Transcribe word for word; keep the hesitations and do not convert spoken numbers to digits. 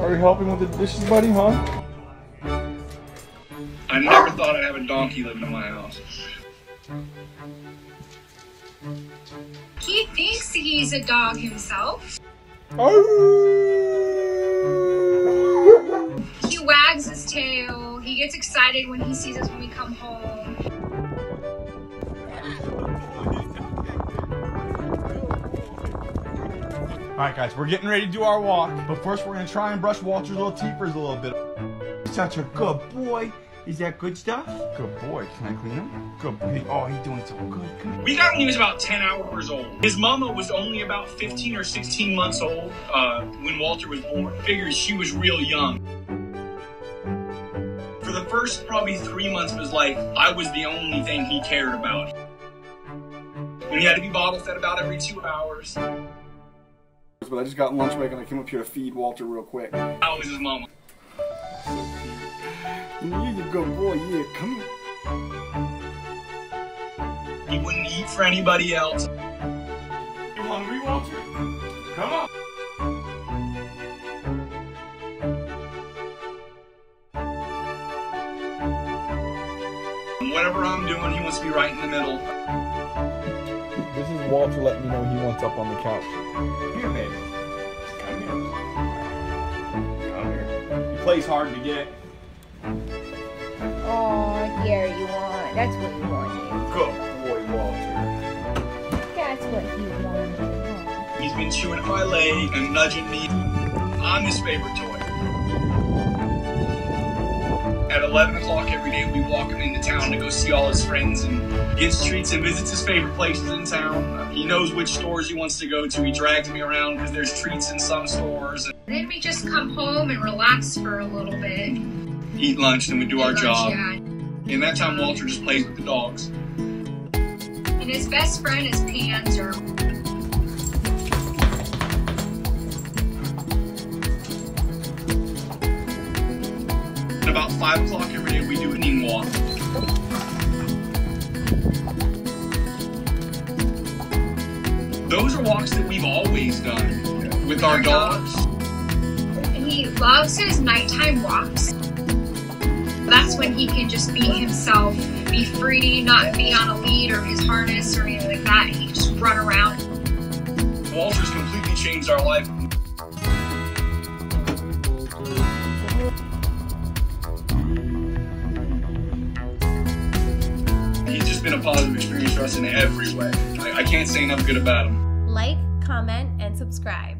Are you helping with the dishes, buddy, huh? I never thought I'd have a donkey living in my house. He thinks he's a dog himself. He wags his tail. He gets excited when he sees us when we come home. Alright guys, we're getting ready to do our walk, but first we're going to try and brush Walter's little teepers a little bit. He's such a good boy. Is that good stuff? Good boy. Can I clean him? Good boy. Oh, he's doing so good. good. We got when he was about ten hours old. His mama was only about fifteen or sixteen months old uh, when Walter was born. Figures she was real young. For the first probably three months of his life, I was the only thing he cared about. And he had to be bottle fed about every two hours. But I just got lunch break and I came up here to feed Walter real quick. How was his mama? You're a good boy, yeah, come here. He wouldn't eat for anybody else. You hungry, Walter? Come on. Whatever I'm doing, he wants to be right in the middle. This is Walter letting me know he wants up on the couch. Here, baby. Come here. Come here. He plays hard to get. Oh, here you want. That's what you wanted. Good boy, Walter. That's what you wanted. He's been chewing at my leg and nudging me. I'm his favorite toy. At eleven o'clock every day, we walk him into town to go see all his friends and gets treats and visits his favorite places in town. He knows which stores he wants to go to. He drags me around because there's treats in some stores. Then we just come home and relax for a little bit. Eat lunch, then we do Eat our lunch, job. Yeah. And that time, Walter just plays with the dogs. And his best friend is Panzer. At about five o'clock every day, we do an evening walk. Those are walks that we've always done with our dogs. And he loves his nighttime walks. That's when he can just be himself, be free, not be on a lead or his harness or anything like that. He can just run around. Walter's completely changed our life. He's just been a positive experience for us in every way. I, I can't say enough good about him. Like, comment, and subscribe.